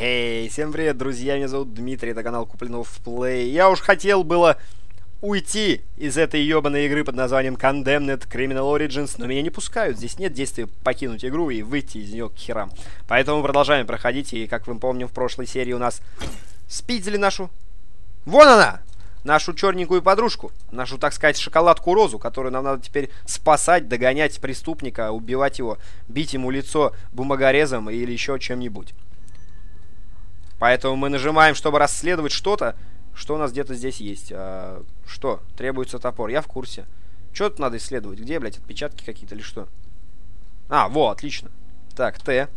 Эй, всем привет, друзья, меня зовут Дмитрий, это канал Kuplinov Play. Я уж хотел было уйти из этой ебаной игры под названием Condemned: Criminal Origins, но меня не пускают, здесь нет действия покинуть игру и выйти из нее к херам. Поэтому продолжаем проходить, и как мы помним, в прошлой серии у нас спиздили нашу... Вон она! Нашу черненькую подружку, нашу, так сказать, шоколадку Розу, которую нам надо теперь спасать, догонять преступника, убивать его, бить ему лицо бумагорезом или еще чем-нибудь. Поэтому мы нажимаем, чтобы расследовать что-то, что у нас где-то здесь есть. А, что? Требуется топор. Я в курсе. Что тут надо исследовать? Где, блядь, отпечатки какие-то или что? А, во, отлично. Так, Т.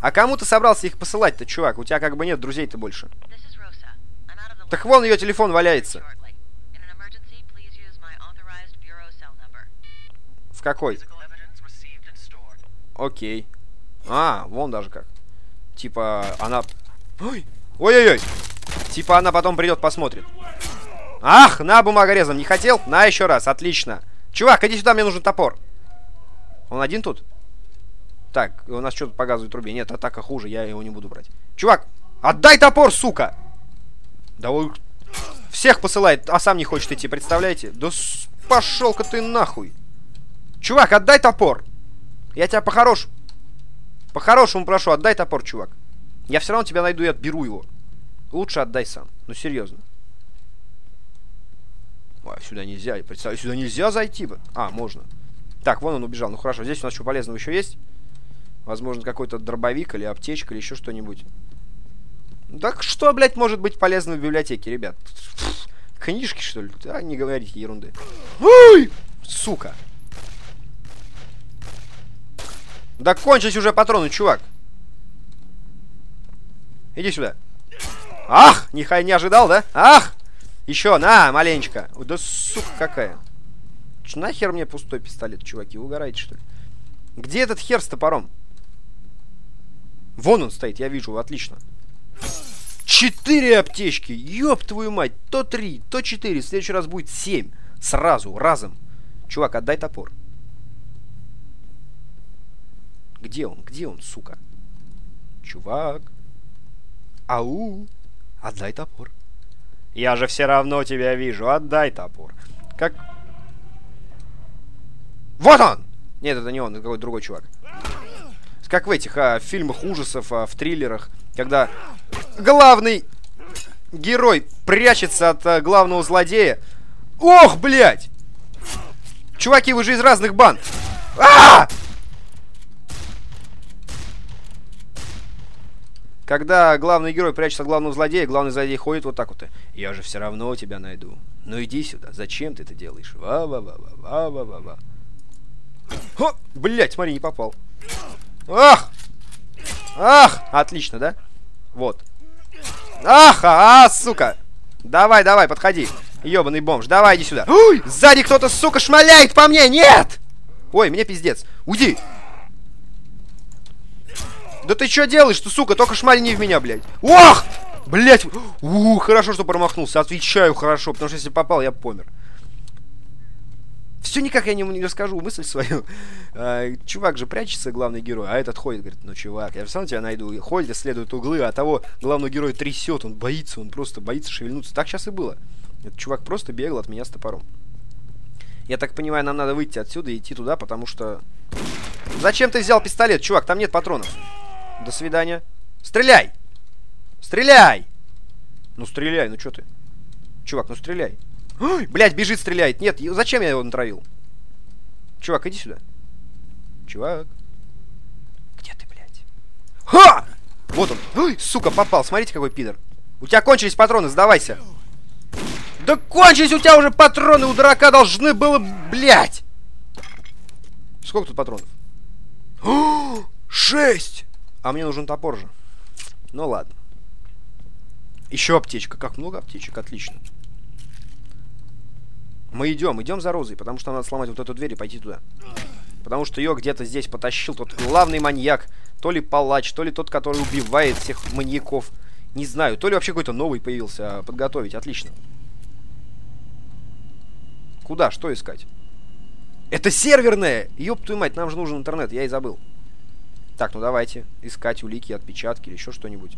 А кому ты собрался их посылать-то, чувак? У тебя как бы нет друзей-то больше. Так вон ее телефон валяется. В какой? Окей. А, вон даже как. Типа, она... Ой-ой-ой! Типа, она потом придет, посмотрит. Ах, на, бумагорезом. Не хотел? На, еще раз. Отлично. Чувак, иди сюда, мне нужен топор. Он один тут? Так, у нас что-то по газовой трубе. Нет, атака хуже, я его не буду брать. Чувак, отдай топор, сука! Да он всех посылает, а сам не хочет идти, представляете? Да пошел-ка ты нахуй. Чувак, отдай топор. Я тебя похорошу. По-хорошему прошу, отдай топор, чувак. Я все равно тебя найду и отберу его. Лучше отдай сам. Ну, серьезно. Ой, сюда нельзя. Представляю, сюда нельзя зайти бы. А, можно. Так, вон он убежал. Ну, хорошо. Здесь у нас что полезного еще есть? Возможно, какой-то дробовик или аптечка или еще что-нибудь. Так что, блядь, может быть полезно в библиотеке, ребят? Книжки, что ли? А, не говорите ерунды. Ой, сука. Да кончились уже патроны, чувак. Иди сюда. Ах, нихай не ожидал, да? Ах! Еще, на, маленечко. Да сука какая. Ч, нахер мне пустой пистолет, чуваки? Вы угораете, что ли? Где этот хер с топором? Вон он стоит, я вижу, отлично. 4 аптечки, ёб твою мать. То 3, то 4, в следующий раз будет 7. Сразу, разом. Чувак, отдай топор. Где он? Где он, сука? Чувак. Ау. Отдай топор. Я же все равно тебя вижу. Отдай топор. Как... Вот он! Нет, это не он, это какой-то другой чувак. Как в этих фильмах ужасов, в триллерах, когда главный герой прячется от главного злодея. Ох, блядь! Чуваки, вы же из разных банд. А-а-а! Когда главный герой прячется от главного злодея, главный злодей ходит вот так вот. Я же все равно тебя найду. Ну иди сюда. Зачем ты это делаешь? Ва-ва-ва-ва-ва-ва-ва. О, блядь, смотри, не попал. Ах! Ах! Отлично, да? Вот. Ах! А, сука! Давай, давай, подходи. Ёбаный бомж, давай, иди сюда. Ой, сзади кто-то, сука, шмаляет по мне! Нет! Ой, мне пиздец. Уйди! Да ты чё делаешь-то, сука? Только шмали не в меня, блядь. Ох! Блядь! Хорошо, что промахнулся. Отвечаю, хорошо. Потому что если попал, я помер. Все никак я не расскажу мысль свою. Чувак же прячется, главный герой. А этот ходит, говорит, ну, чувак, я все равно тебя найду. И ходит, исследует углы, а того главного героя трясет. Он просто боится шевельнуться. Так сейчас и было. Этот чувак просто бегал от меня с топором. Я так понимаю, нам надо выйти отсюда и идти туда, потому что... Зачем ты взял пистолет, чувак? Там нет патронов. До свидания. Стреляй! Стреляй! Ну стреляй, ну чё ты? Чувак, ну стреляй. Ой, блядь, бежит, стреляет. Нет, зачем я его натравил? Чувак, иди сюда. Чувак. Где ты, блядь? Ха! Вот он. Ой, сука, попал. Смотрите, какой пидор. У тебя кончились патроны, сдавайся. Да кончились у тебя уже патроны, у дурака должны было, блядь. Сколько тут патронов? 6! А мне нужен топор же. Ну ладно. Еще аптечка. Как много аптечек, отлично. Мы идем, идем за Розой, потому что надо сломать вот эту дверь и пойти туда. Потому что ее где-то здесь потащил тот главный маньяк. То ли палач, то ли тот, который убивает всех маньяков. Не знаю, то ли вообще какой-то новый появился. Подготовить, отлично. Куда, что искать? Это серверная! Ёб твою мать, нам же нужен интернет, я и забыл. Так, ну давайте искать улики, отпечатки или еще что-нибудь.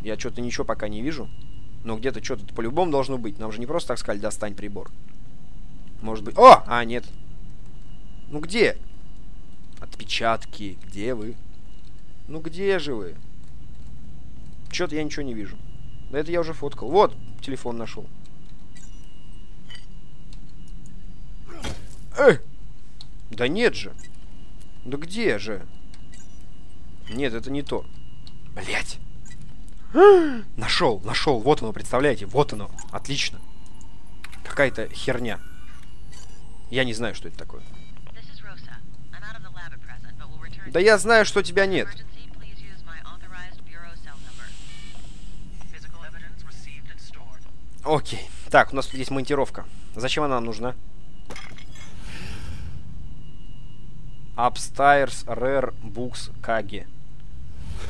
Я что-то ничего пока не вижу. Но где-то что-то по-любому должно быть. Нам же не просто так сказали, достань прибор. Может быть... О! А, нет. Ну где? Отпечатки. Где вы? Ну где же вы? Что-то я ничего не вижу. Да это я уже фоткал. Вот, телефон нашел. Да нет же. Да где же? Нет, это не то. Блять. Нашел, нашел. Вот оно, представляете? Вот оно. Отлично. Какая-то херня. Я не знаю, что это такое. Да я знаю, что тебя нет. Окей. Так, у нас есть монтировка. Зачем она нам нужна? Upstairs Rare Books Kage.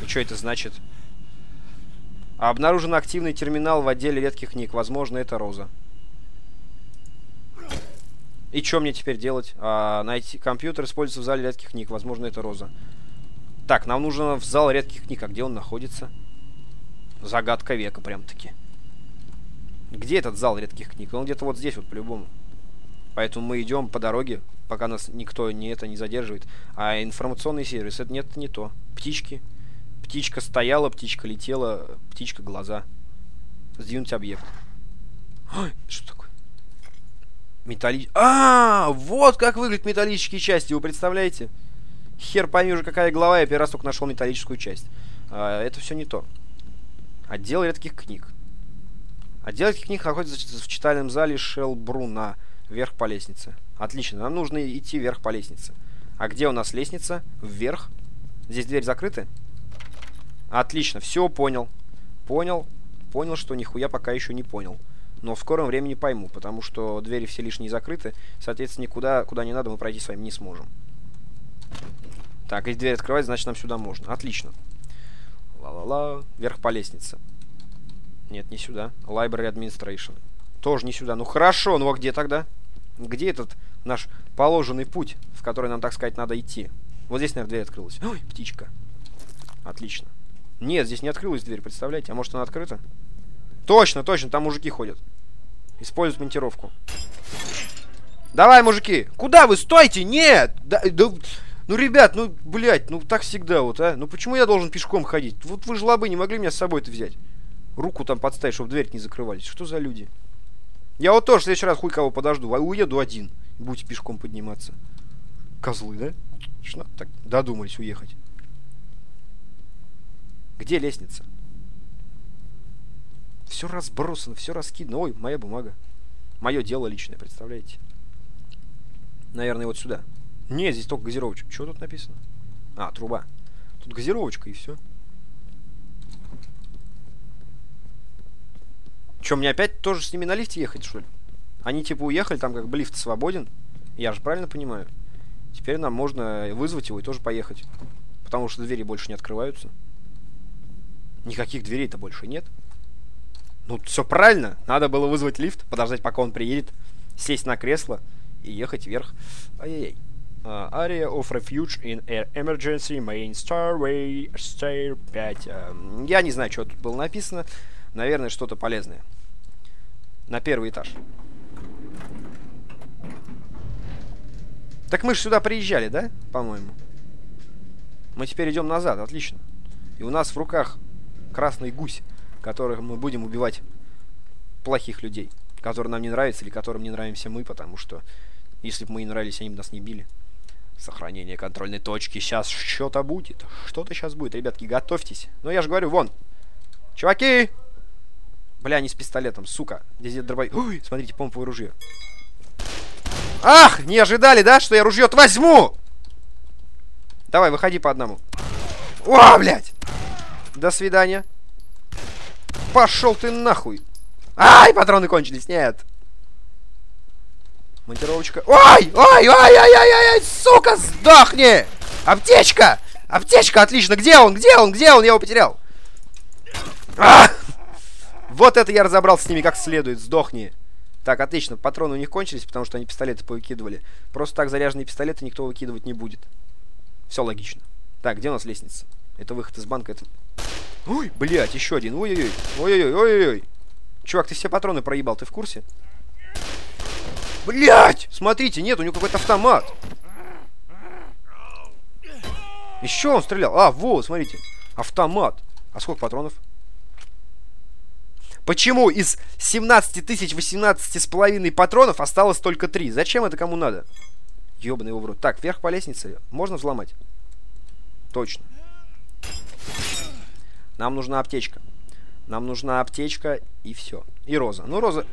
И что это значит? Обнаружен активный терминал в отделе редких книг. Возможно, это Роза. И что мне теперь делать? Найти компьютер, используется в зале редких книг. Возможно, это Роза. Так, нам нужно в зал редких книг. А где он находится? Загадка века прям-таки. Где этот зал редких книг? Он где-то вот здесь вот по-любому. Поэтому мы идем по дороге, пока нас никто не задерживает. А информационный сервис, это нет, не то. Птички. Птичка стояла, птичка летела, птичка глаза. Сдвинуть объект. Ой, что такое? Вот как выглядят металлические части, вы представляете? Хер пойми уже, какая глава, я первый раз только нашел металлическую часть. Это все не то. Отдел редких книг. Отдел редких книг находится в читальном зале Шелбруна. Вверх по лестнице. Отлично, нам нужно идти вверх по лестнице. А где у нас лестница? Вверх. Здесь дверь закрыта? Отлично, все понял. Понял, что нихуя пока еще не понял. Но в скором времени пойму, потому что двери все лишние закрыты. Соответственно, никуда, куда не надо, мы пройти с вами не сможем. Так, если дверь открывать, значит нам сюда можно. Отлично. Ла-ла-ла. Вверх по лестнице. Нет, не сюда. Library Administration. Тоже не сюда. Ну хорошо, ну а где тогда? Где этот наш положенный путь, в который нам, так сказать, надо идти? Вот здесь, наверное, дверь открылась. Ой, птичка. Отлично. Нет, здесь не открылась дверь, представляете? А может, она открыта? Точно, точно, там мужики ходят. Используют монтировку. Давай, мужики! Куда вы? Стойте! Нет! Ну, ребят, ну, блядь, ну так всегда вот, а? Ну почему я должен пешком ходить? Вот вы жлобы, не могли меня с собой-то взять? Руку там подставить, чтобы дверь не закрывались. Что за люди? Я вот тоже в следующий раз хуй кого подожду. А уеду один. Будете пешком подниматься. Козлы, да? Что так додумались уехать. Где лестница? Все разбросано, все раскидано. Ой, моя бумага. Мое дело личное, представляете? Наверное, вот сюда. Не, здесь только газировочка. Что тут написано? А, труба. Тут газировочка и все. Че, мне опять тоже с ними на лифте ехать, что ли? Они типа уехали, там как бы лифт свободен. Я же правильно понимаю? Теперь нам можно вызвать его и тоже поехать. Потому что двери больше не открываются. Никаких дверей-то больше нет. Ну, все правильно. Надо было вызвать лифт, подождать, пока он приедет, сесть на кресло и ехать вверх. Ай-яй-яй. Area of refuge in air emergency main stairway stair 5. Я не знаю, что тут было написано. Наверное, что-то полезное. На первый этаж. Так мы же сюда приезжали, да? По-моему. Мы теперь идем назад. Отлично. И у нас в руках красный гусь, которых мы будем убивать плохих людей. Которые нам не нравятся или которым не нравимся мы. Потому что, если бы мы не нравились, они бы нас не били. Сохранение контрольной точки. Сейчас что-то будет. Что-то сейчас будет. Ребятки, готовьтесь. Но я же говорю, вон. Чуваки! Бля, не с пистолетом, сука. Здесь нет дробовик. Ой, смотрите, помповое ружье. Ах, не ожидали, да, что я ружье-то возьму? Давай, выходи по одному. О, блядь! До свидания. Пошел ты нахуй. Ай, патроны кончились, нет. Монтировочка. Ой, ой, ой, ой, ой, ой, сука, сдохни! Аптечка! Аптечка, отлично. Где он, где он, где он? Я его потерял. А! Вот это я разобрался с ними как следует. Сдохни. Так, отлично. Патроны у них кончились, потому что они пистолеты повыкидывали. Просто так заряженные пистолеты никто выкидывать не будет. Все логично. Так, где у нас лестница? Это выход из банка, это... Ой, блядь, еще один. Ой-ой-ой. Ой-ой-ой. Чувак, ты все патроны проебал, ты в курсе? Блядь! Смотрите, нет, у него какой-то автомат. Еще он стрелял. А, вот, смотрите. Автомат. А сколько патронов? Почему из 17 018,5 патронов осталось только 3? Зачем это кому надо? Ёбаный его в рот. Так, вверх по лестнице можно взломать? Точно. Нам нужна аптечка. Нам нужна аптечка и все. И Роза. Ну, Роза...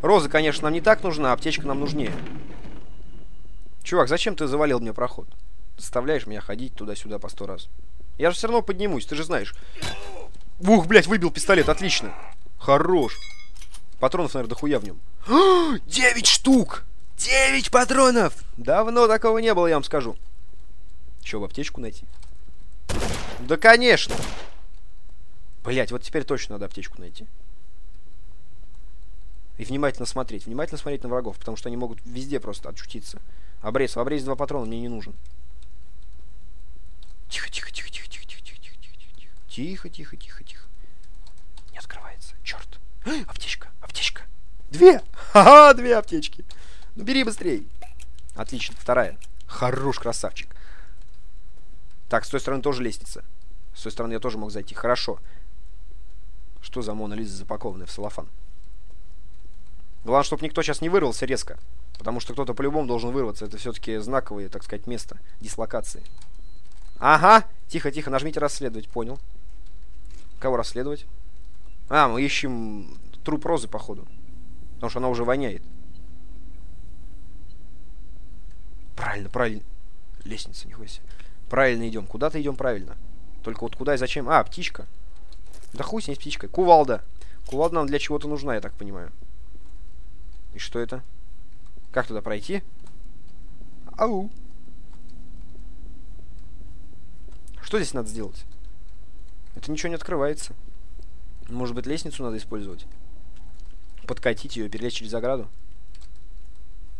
Роза, конечно, нам не так нужна, аптечка нам нужнее. Чувак, зачем ты завалил мне проход? Заставляешь меня ходить туда-сюда по 100 раз. Я же все равно поднимусь, ты же знаешь. Ух, блядь, выбил пистолет, отлично. Хорош. Патронов, наверное, дохуя в нем. 9 штук! 9 патронов! Давно такого не было, я вам скажу. Че, в аптечку найти? Да, конечно. Блядь, вот теперь точно надо аптечку найти. И внимательно смотреть на врагов, потому что они могут везде просто отчутиться. Обрез, в обрезе 2 патрона мне не нужен. Тихо. Не открывается, черт. Аптечка, аптечка. 2, ха-ха, 2 аптечки. Ну бери быстрей. Отлично, 2. Хорош, красавчик. Так, с той стороны тоже лестница. С той стороны я тоже мог зайти, хорошо. Что за Мона Лиза, запакованная в целлофан? Главное, чтобы никто сейчас не вырвался резко. Потому что кто-то по-любому должен вырваться. Это все-таки знаковое, так сказать, место дислокации. Ага! Тихо-тихо, нажмите «Расследовать», понял. Кого расследовать? А, мы ищем труп Розы, походу. Потому что она уже воняет. Правильно, правильно. Лестница, нихуя себе. Правильно идем. Куда-то идем правильно. Только вот куда и зачем? А, птичка. Да хуй с ней с птичкой. Кувалда. Кувалда нам для чего-то нужна, я так понимаю. И что это? Как туда пройти? Ау! Что здесь надо сделать? Это ничего не открывается. Может быть, лестницу надо использовать? Подкатить ее, перелезть через ограду?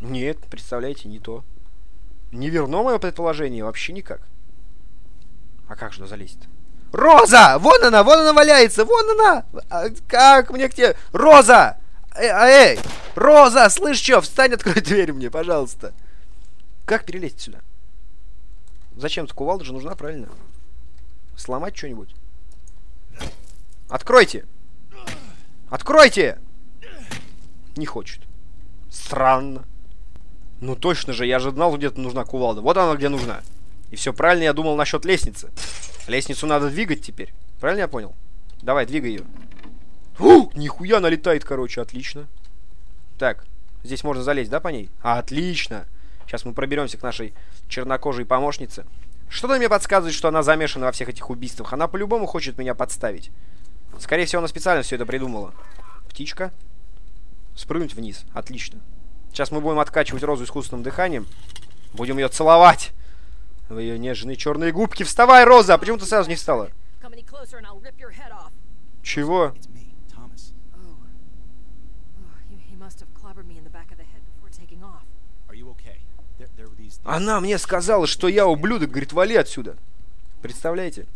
Нет, представляете, не то. Не верно мое предположение вообще никак. А как же туда залезть-то? Роза! Вон она валяется! Вон она! А как мне к тебе? Роза! Эй! Роза, слышь, чё? Встань, открой дверь мне, пожалуйста. Как перелезть сюда? Зачем-то кувалда же нужна, правильно? Сломать что-нибудь? Откройте! Откройте! Не хочет. Странно. Ну точно же, я же знал, где-то нужна кувалда. Вот она где нужна. И все правильно я думал насчет лестницы. Лестницу надо двигать теперь. Правильно я понял? Давай, двигай ее. Фу, нихуя она летает, короче, отлично. Так, здесь можно залезть, да, по ней? Отлично. Сейчас мы проберемся к нашей чернокожей помощнице. Что-то мне подсказывает, что она замешана во всех этих убийствах. Она по-любому хочет меня подставить. Скорее всего, она специально все это придумала. Птичка. Спрыгнуть вниз. Отлично. Сейчас мы будем откачивать Розу искусственным дыханием. Будем ее целовать. В ее нежные черные губки. Вставай, Роза! Почему ты сразу не встала? Чего? Она мне сказала, что я ублюдок, говорит, вали отсюда. Представляете?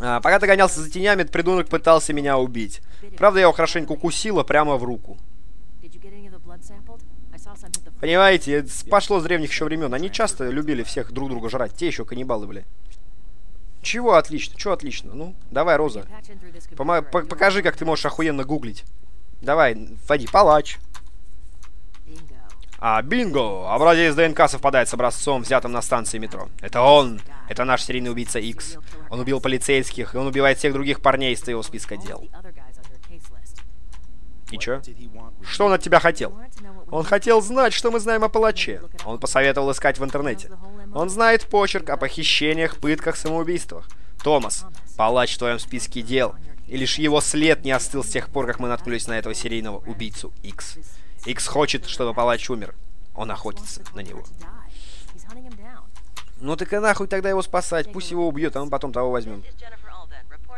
А, пока ты гонялся за тенями, этот придурок пытался меня убить. Правда, я его хорошенько укусила прямо в руку. Понимаете, это пошло с древних еще времен. Они часто любили всех друг друга жрать. Те еще каннибалы были. Чего отлично? Чего отлично? Ну, давай, Роза. Покажи, как ты можешь охуенно гуглить. Давай, вводи палач. А, бинго! Образец ДНК совпадает с образцом, взятым на станции метро. Это он! Это наш серийный убийца Икс. Он убил полицейских, и он убивает всех других парней из твоего списка дел. И чё? Что он от тебя хотел? Он хотел знать, что мы знаем о палаче. Он посоветовал искать в интернете. Он знает почерк о похищениях, пытках, самоубийствах. Томас, палач в твоем списке дел. И лишь его след не остыл с тех пор, как мы наткнулись на этого серийного убийцу Икс. Икс хочет, чтобы палач умер. Он охотится на него. Ну так и нахуй тогда его спасать. Пусть его убьют, а мы потом того возьмем.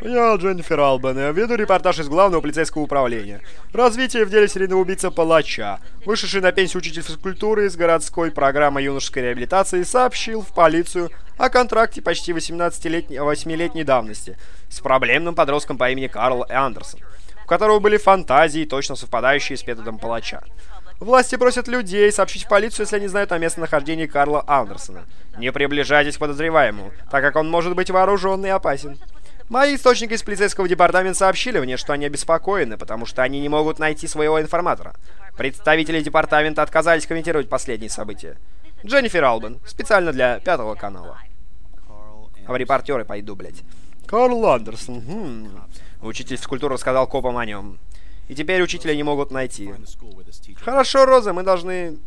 Я Дженнифер Албен, веду репортаж из главного полицейского управления. Развитие в деле серийного убийца-палача. Вышедший на пенсию учитель физкультуры из городской программы юношеской реабилитации сообщил в полицию о контракте почти 8-летней давности с проблемным подростком по имени Карл Андерсон, у которого были фантазии, точно совпадающие с методом палача. Власти просят людей сообщить в полицию, если они знают о местонахождении Карла Андерсона. Не приближайтесь к подозреваемому, так как он может быть вооружен и опасен. Мои источники из полицейского департамента сообщили мне, что они обеспокоены, потому что они не могут найти своего информатора. Представители департамента отказались комментировать последние события. Дженнифер Албен, специально для 5 канала. А в репортеры пойду, блядь. Карл Андерсон. Учитель физкультуры рассказал копам о нем. И теперь учителя не могут найти. Хорошо, Роза, мы должны...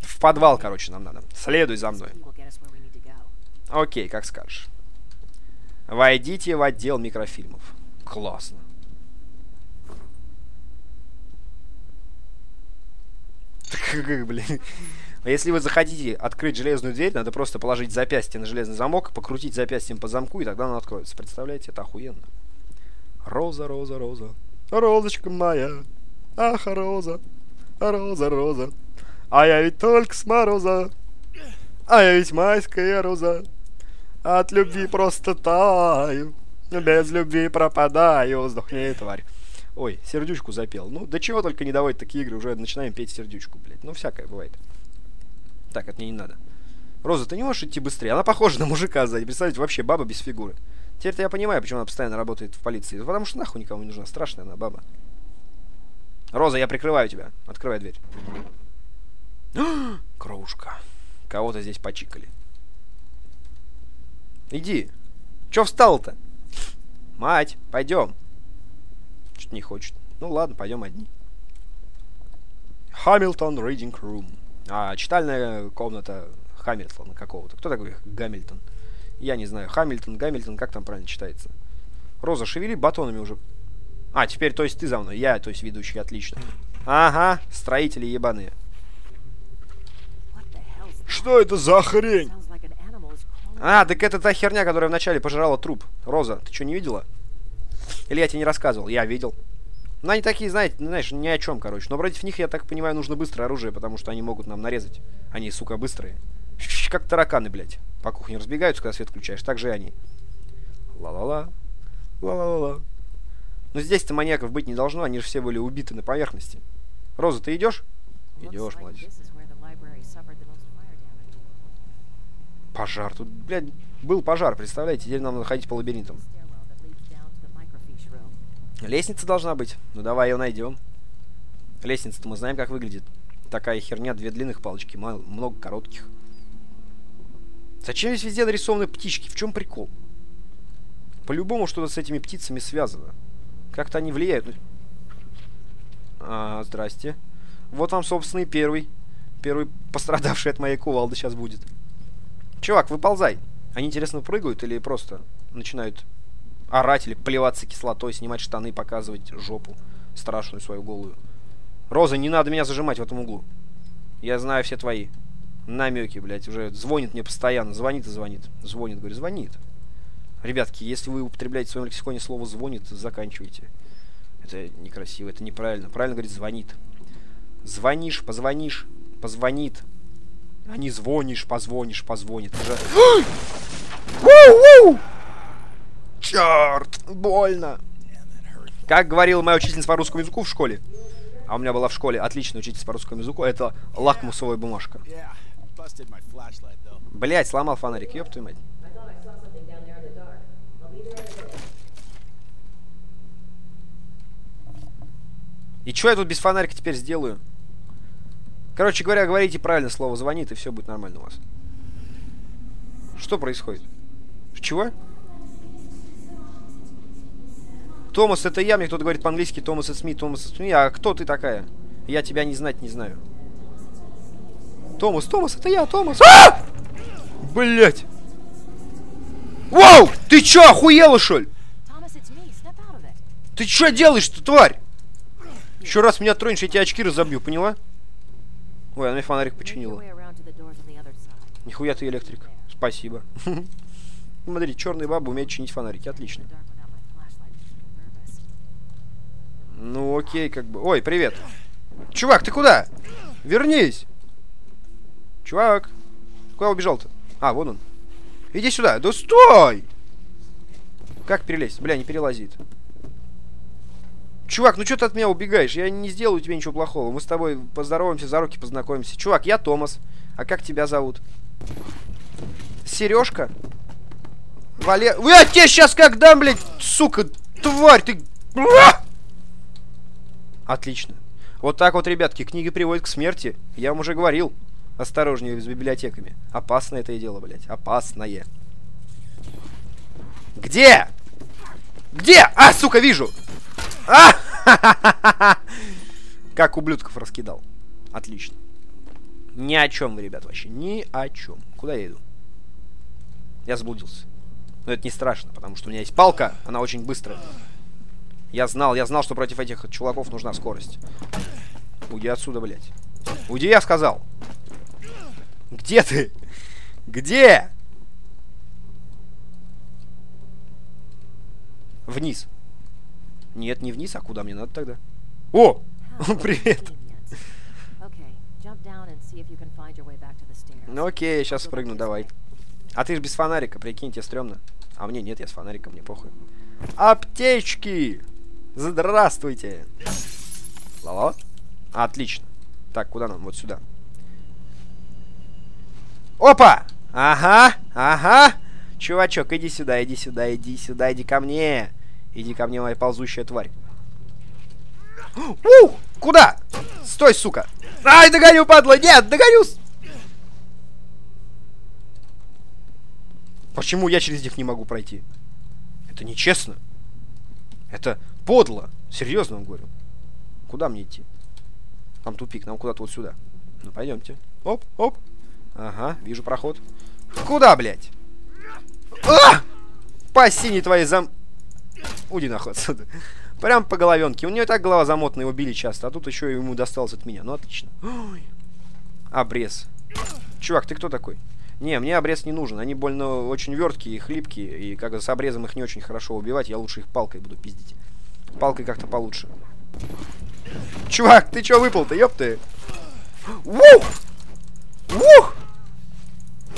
В подвал, короче, нам надо. Следуй за мной. Окей, как скажешь. Войдите в отдел микрофильмов. Классно. Блин. Если вы захотите открыть железную дверь, надо просто положить запястье на железный замок, покрутить запястьем по замку, и тогда она откроется. Представляете, это охуенно. Роза, Роза, Роза. Розочка моя. Ах, Роза. Роза, Роза. А я ведь только с мороза. А я ведь майская роза. От любви просто таю. Без любви пропадаю. Сдохни, тварь. Ой, сердючку запел. Ну, до чего только не доводят такие игры. Уже начинаем петь сердючку, блядь. Ну, всякое бывает. Так, это мне не надо. Роза, ты не можешь идти быстрее? Она похожа на мужика сзади. Представьте, вообще баба без фигуры. Теперь-то я понимаю, почему она постоянно работает в полиции. Потому что нахуй никому не нужна. Страшная она баба. Роза, я прикрываю тебя. Открывай дверь. Кровушка. Кого-то здесь почикали. Иди. Чё встал-то? Мать, пойдем. Чё-то не хочет. Ну ладно, пойдем одни. Hamilton Reading Room. А, читальная комната Хамильтона какого-то. Кто такой Гамильтон? Я не знаю. Хамильтон, Гамильтон, как там правильно читается? Роза, шевели батонами уже. А, теперь, то есть ты за мной. Я, то есть ведущий, отлично. Ага, строители ебаные. Что это за хрень? А, так это та херня, которая вначале пожирала труп. Роза, ты что, не видела? Или я тебе не рассказывал? Я видел. Но они такие, знаете, ни о чем, короче. Но против них, я так понимаю, нужно быстрое оружие, потому что они могут нам нарезать. Они, сука, быстрые. Как тараканы, блядь. По кухне разбегаются, когда свет включаешь. Так же и они. Ла-ла-ла. Ла-ла-ла-ла. Но здесь-то маньяков быть не должно, они же все были убиты на поверхности. Роза, ты идешь? Идешь, молодец. Пожар. Тут, блядь, был пожар, представляете? Теперь нам надо ходить по лабиринтам. Лестница должна быть. Ну, давай ее найдем. Лестница-то мы знаем, как выглядит. Такая херня, 2 длинных палочки, много коротких. Зачем здесь везде нарисованы птички? В чем прикол? По-любому что-то с этими птицами связано. Как-то они влияют. А, здрасте. Вот вам, собственно, и первый пострадавший от моей кувалды сейчас будет. Чувак, выползай. Они, интересно, прыгают или просто начинают орать или плеваться кислотой, снимать штаны, показывать жопу страшную свою голую. Роза, не надо меня зажимать в этом углу. Я знаю все твои намеки, блядь. Уже звонит мне постоянно. Звонит и звонит. Звонит, говорю, звонит. Ребятки, если вы употребляете в своем лексиконе слово «звонит», заканчивайте. Это некрасиво, это неправильно. Правильно говорить «звонит». Звонишь, позвонишь, позвонит. А не звонишь, позвонишь, позвонит. Черт, больно. Как говорила моя учительница по русскому языку в школе, а у меня была в школе отличная учительница по русскому языку, это лакмусовая бумажка. Блять, сломал фонарик, ёб твою мать. И чё я тут без фонарика теперь сделаю? Короче говоря, говорите правильно слово «звонит», и все будет нормально у вас. Что происходит? Чего? Томас, это я. Мне кто-то говорит по-английски Томас и Смит, Томас и Смит. А кто ты такая? Я тебя не знать не знаю. Томас, Томас, это я, Томас. А! Блять. Вау! Ты че, охуела, что ли? Ты че делаешь-то, тварь? Еще раз меня тронешь, я тебе очки разобью, поняла? Ой, она мне фонарик починила. Нихуя ты электрик. Спасибо. Смотри, черные бабы умеют чинить фонарики. Отлично. Ну, окей, как бы... Ой, привет. Чувак, ты куда? Вернись. Чувак. Куда убежал-то? А, вон он. Иди сюда. Да стой! Как перелезть? Бля, не перелазит. Чувак, ну что ты от меня убегаешь? Я не сделаю тебе ничего плохого. Мы с тобой поздороваемся, за руки познакомимся. Чувак, я Томас. А как тебя зовут? Сережка? Валер... Я тебе сейчас как дам, блядь, сука, тварь, ты... Отлично. Вот так вот, ребятки, книги приводят к смерти. Я вам уже говорил. Осторожнее с библиотеками. Опасное это и дело, блядь. Опасное. Где? Где? А, сука, вижу! А! Как ублюдков раскидал. Отлично. Ни о чем вы, ребят, вообще. Ни о чем. Куда я иду? Я заблудился. Но это не страшно, потому что у меня есть палка. Она очень быстрая. Я знал, что против этих чуваков нужна скорость. Уйди отсюда, блядь. Уйди, я сказал. Где ты? Где? Вниз. Нет, не вниз, а куда мне надо тогда? О! Привет! Ну окей, сейчас спрыгну, давай. А ты же без фонарика, прикинь, тебе стрёмно. А мне нет, я с фонариком, мне похуй. Аптечки! Здравствуйте! Лало? Отлично. Так, куда нам? Вот сюда. Опа! Ага, ага! Чувачок, иди сюда, иди сюда, иди сюда, иди ко мне! Иди ко мне, моя ползущая тварь. У! Куда? Стой, сука! Ай, догоню, падла! Нет, догоню! Почему я через них не могу пройти? Это нечестно. Это подло. Серьезно вам говорю. Куда мне идти? Там тупик, нам куда-то вот сюда. Ну, пойдемте. Оп, оп. Ага, вижу проход. Куда, блядь? А! По синей твоей зам... Уйди нахуй отсюда. Прям по головенке. У нее и так голова замотная, его били часто. А тут еще ему досталось от меня. Ну, отлично. Ой. Обрез. Чувак, ты кто такой? Не, мне обрез не нужен. Они больно очень верткие и хлипкие. И как с обрезом их не очень хорошо убивать. Я лучше их палкой буду пиздить. Палкой как-то получше. Чувак, ты че выпал-то, ёпты? Вух! Вух!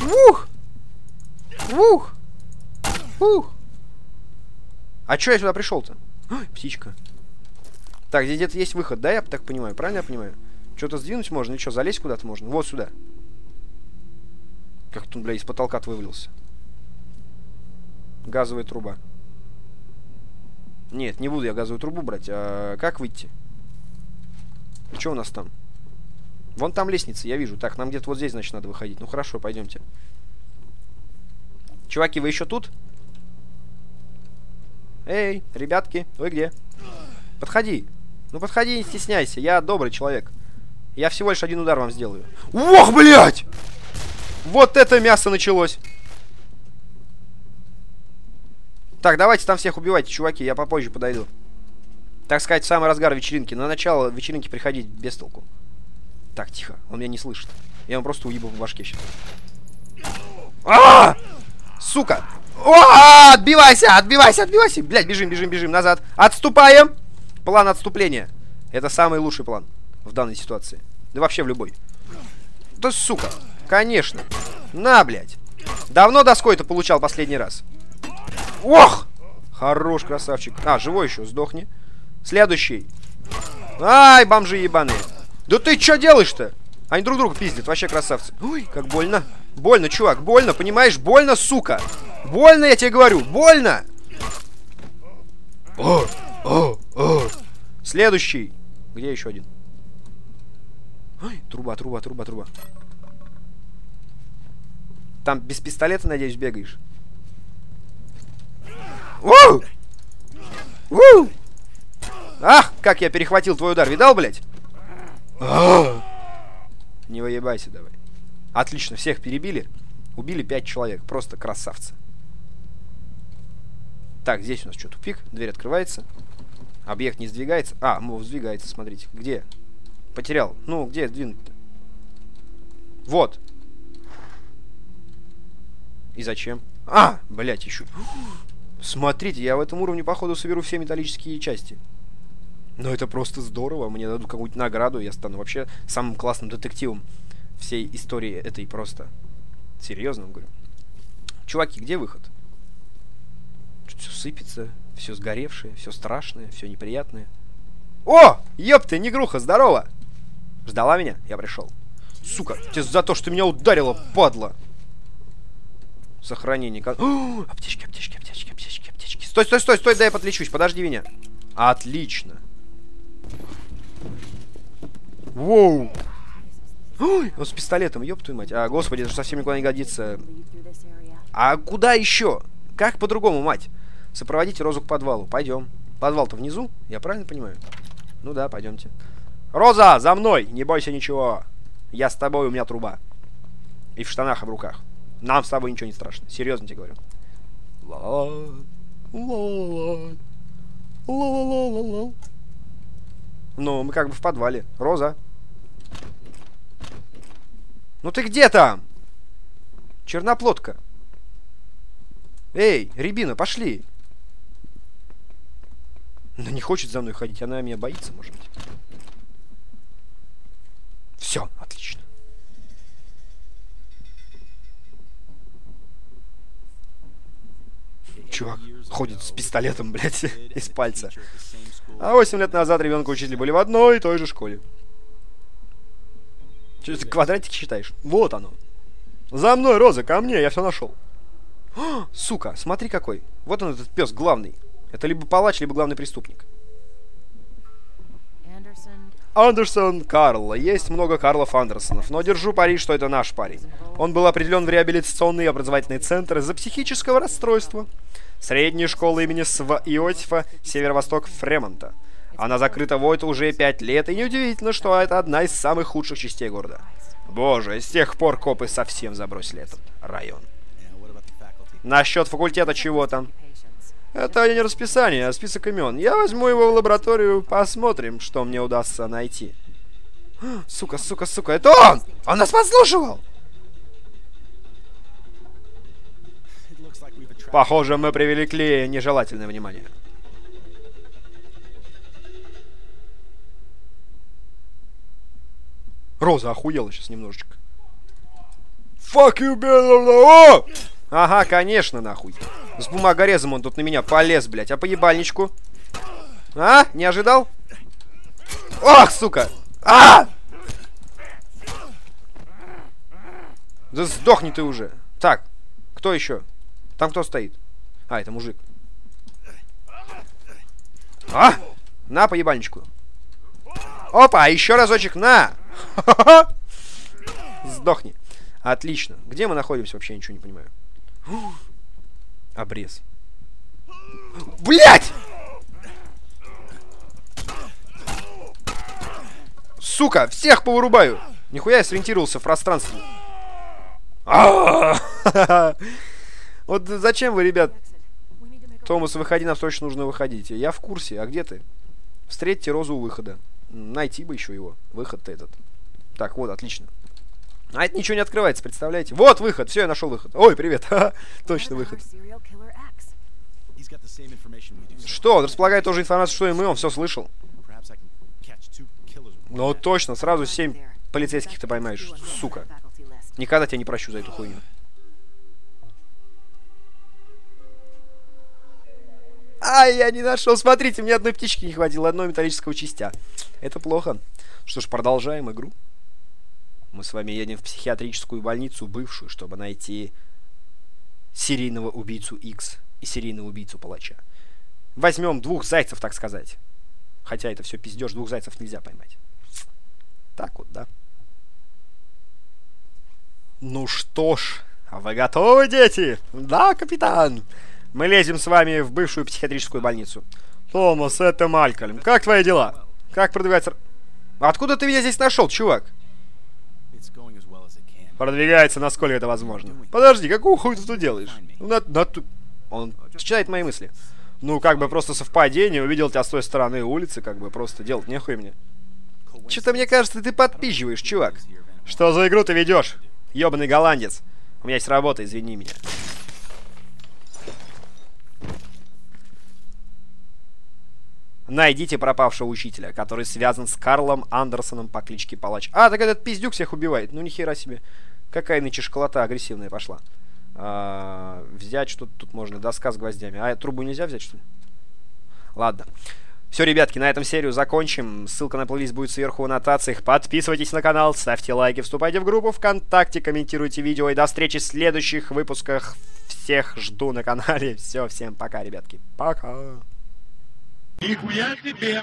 Вух! Вух! Вух! А чё я сюда пришел-то? Птичка. Так, здесь где-то есть выход, да, я так понимаю? Правильно я понимаю? Что-то сдвинуть можно? Ничего, залезть куда-то можно? Вот сюда. Как тут, бля, из потолка-то вывалился. Газовая труба. Нет, не буду я газовую трубу брать. А как выйти? Что у нас там? Вон там лестница, я вижу. Так, нам где-то вот здесь, значит, надо выходить. Ну хорошо, пойдемте. Чуваки, вы еще тут? Эй, ребятки, вы где? Подходи. Ну подходи, не стесняйся, я добрый человек. Я всего лишь один удар вам сделаю. Ох, блядь! Вот это мясо началось! Так, давайте там всех убивайте, чуваки, я попозже подойду. Так сказать, в самый разгар вечеринки. На начало вечеринки приходить без толку. Так, тихо, он меня не слышит. Я ему просто уебу в башке сейчас. А! Сука! О, отбивайся, отбивайся, отбивайся. Блядь, бежим, бежим, бежим назад. Отступаем. План отступления. Это самый лучший план в данной ситуации. Да вообще в любой. Да сука. Конечно. На, блядь. Давно доской-то получал последний раз. Ох! Хорош, красавчик. А, живой еще, сдохни. Следующий. Ай, бомжи ебаные. Да ты чё делаешь-то? Они друг друга пиздят, вообще красавцы. Ой, как больно. Больно, чувак, больно, понимаешь? Больно, сука. Больно, я тебе говорю, больно! Следующий. Где еще один? Ой, труба, труба, труба, труба. Там без пистолета, надеюсь, бегаешь. Воу! Воу! Ах, как я перехватил твой удар, видал, блядь? Не выебайся давай. Отлично, всех перебили. Убили 5 человек, просто красавцы. Так, здесь у нас что, тупик? Дверь открывается. Объект не сдвигается. А, мол, сдвигается, смотрите. Где? Потерял. Ну, где сдвинуть-то? Вот. И зачем? А, блять, ищу. Смотрите, я в этом уровне, походу, соберу все металлические части. Но это просто здорово. Мне дадут какую-нибудь награду, я стану вообще самым классным детективом всей истории этой просто. Серьезно говорю. Чуваки, где выход? Что-то все сыпется, все сгоревшее, все страшное, все неприятное. О! Ёпта, негруха, здорово! Ждала меня? Я пришел. Сука, тебе за то, что меня ударило, падла! Сохранение... О, аптечки, аптечки, аптечки, аптечки, аптечки. Стой, стой, стой, стой, дай я подлечусь, подожди меня. Отлично. Воу! Ой, он с пистолетом, ёб твою мать. А, господи, это же совсем никуда не годится. А куда еще? Как по-другому, мать? Сопроводите Розу к подвалу. Пойдем. Подвал-то внизу, я правильно понимаю? Ну да, пойдемте. Роза, за мной! Не бойся ничего. Я с тобой, у меня труба. И в штанах, и в руках. Нам с тобой ничего не страшно. Серьезно тебе говорю. Ну, мы как бы в подвале. Роза. Ну ты где там? Черноплотка. Эй, рябина, пошли. Она не хочет за мной ходить. Она меня боится, может быть. Все, отлично. Чувак ходит с пистолетом, блядь, из пальца. А 8 лет назад ребенка учителя были в одной и той же школе. Че ты квадратики считаешь? Вот оно. За мной, Роза, ко мне, я все нашел. О, сука, смотри какой. Вот он, этот пес главный. Это либо палач, либо главный преступник. Андерсон Карл. Есть много Карлов Андерсонов, но держу пари, что это наш парень. Он был определен в реабилитационный и образовательный центр из-за психического расстройства. Средняя школа имени Св. Иосифа, северо-восток Фремонта. Она закрыта вот уже 5 лет, и неудивительно, что это одна из самых худших частей города. Боже, с тех пор копы совсем забросили этот район. Насчет факультета чего там? Это не расписание, а список имен. Я возьму его в лабораторию, посмотрим, что мне удастся найти. Сука, сука, сука, это он! Он нас подслушивал! Похоже, мы привлекли нежелательное внимание. Роза охуела сейчас немножечко. Fuck you, bitch! Ага, конечно, нахуй. С бумагорезом он тут на меня полез, блядь. А по ебальничку? А? Не ожидал? Ох, сука! А! Да сдохни ты уже. Так, кто еще? Там кто стоит? А, это мужик. А! На, по ебальничку. Опа, еще разочек, на! Сдохни. Отлично. Где мы находимся, вообще ничего не понимаю. Обрез. Блять! Сука, всех повырубаю! Нихуя я сориентировался в пространстве. Вот зачем вы, ребят? Томас, выходи, нам срочно нужно выходить. Я в курсе, а где ты? Встретьте Розу у выхода. Найти бы еще его. Выход-то этот. Так, вот, отлично. А это ничего не открывается, представляете? Вот выход, все, я нашел выход. Ой, привет, точно выход. Что, он располагает тоже информацию, что и мы, он все слышал. Ну точно, сразу 7 полицейских ты поймаешь, сука. Никогда тебя не прощу за эту хуйню. А, я не нашел, смотрите, мне одной птички не хватило, одной металлического частя. Это плохо. Что ж, продолжаем игру. Мы с вами едем в психиатрическую больницу, бывшую, чтобы найти серийного убийцу Икс и серийного убийцу палача. Возьмем двух зайцев, так сказать. Хотя это все пиздеж, двух зайцев нельзя поймать. Так вот, да. Ну что ж, вы готовы, дети? Да, капитан. Мы лезем с вами в бывшую психиатрическую больницу. Томас, это Малькольм. Как твои дела? Как продвигается... Откуда ты меня здесь нашел, чувак? Продвигается, насколько это возможно. Подожди, какого хуя ты тут делаешь? Он читает мои мысли. Ну, как бы просто совпадение, увидел тебя с той стороны улицы, как бы просто делать нехуй мне. Что-то мне кажется, ты подпизживаешь, чувак. Что за игру ты ведешь? Ёбаный голландец. У меня есть работа, извини меня. Найдите пропавшего учителя, который связан с Карлом Андерсоном по кличке Палач. А, так этот пиздюк всех убивает. Ну, нихера себе. Какая нынче школота агрессивная пошла. Взять что-то тут можно. Доска с гвоздями. А трубу нельзя взять, что ли? Ладно. Все, ребятки, на этом серию закончим. Ссылка на плейлист будет сверху в аннотациях. Подписывайтесь на канал, ставьте лайки, вступайте в группу ВКонтакте, комментируйте видео. И до встречи в следующих выпусках. Всех жду на канале. Все, всем пока, ребятки. Пока. Нихуя себе!